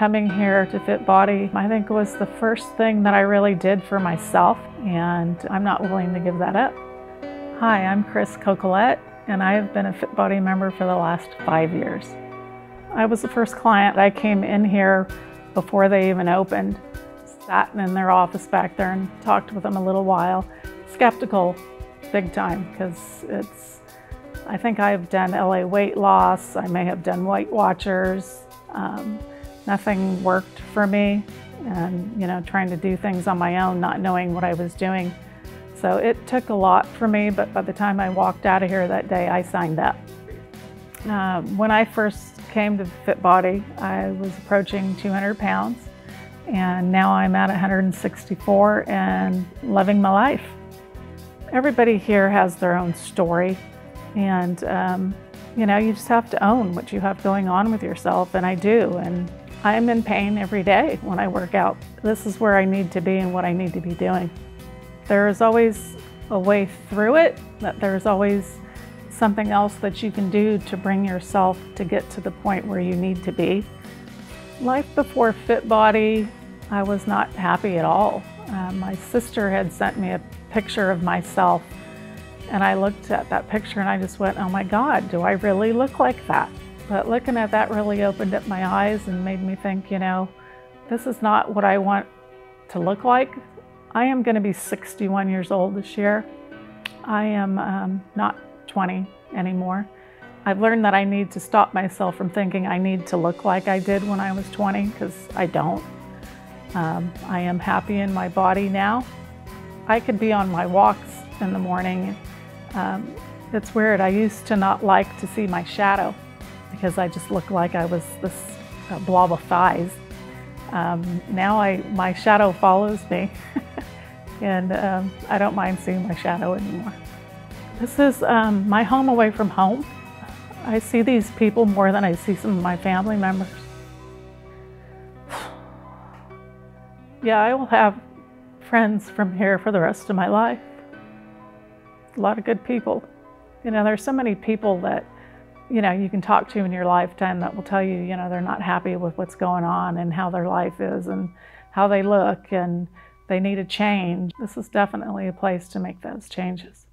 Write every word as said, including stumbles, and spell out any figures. Coming here to Fit Body, I think, was the first thing that I really did for myself, and I'm not willing to give that up. Hi, I'm Chris Coquillette, and I have been a Fit Body member for the last five years. I was the first client. I came in here before they even opened, sat in their office back there and talked with them a little while. Skeptical, big time, because it's, I think I've done L A Weight Loss, I may have done Weight Watchers. Um, Nothing worked for me, and you know, trying to do things on my own, not knowing what I was doing. So it took a lot for me, but by the time I walked out of here that day, I signed up. Uh, when I first came to Fit Body, I was approaching two hundred pounds, and now I'm at one hundred sixty-four and loving my life. Everybody here has their own story, and um, you know, you just have to own what you have going on with yourself, and I do. And I'm in pain every day when I work out. This is where I need to be and what I need to be doing. There is always a way through it, that there's always something else that you can do to bring yourself to get to the point where you need to be. Life before Fit Body, I was not happy at all. Uh, my sister had sent me a picture of myself, and I looked at that picture and I just went, oh my God, do I really look like that? But looking at that really opened up my eyes and made me think, you know, this is not what I want to look like. I am going to be sixty-one years old this year. I am um, not twenty anymore. I've learned that I need to stop myself from thinking I need to look like I did when I was twenty, because I don't. Um, I am happy in my body now. I could be on my walks in the morning. Um, it's weird. I used to not like to see my shadow, because I just looked like I was this uh, blob of thighs. Um, now I, my shadow follows me, and um, I don't mind seeing my shadow anymore. This is um, my home away from home. I see these people more than I see some of my family members. Yeah, I will have friends from here for the rest of my life. A lot of good people. You know, there's so many people that you know, you can talk to in your lifetime that will tell you, you know, they're not happy with what's going on and how their life is and how they look and they need a change. This is definitely a place to make those changes.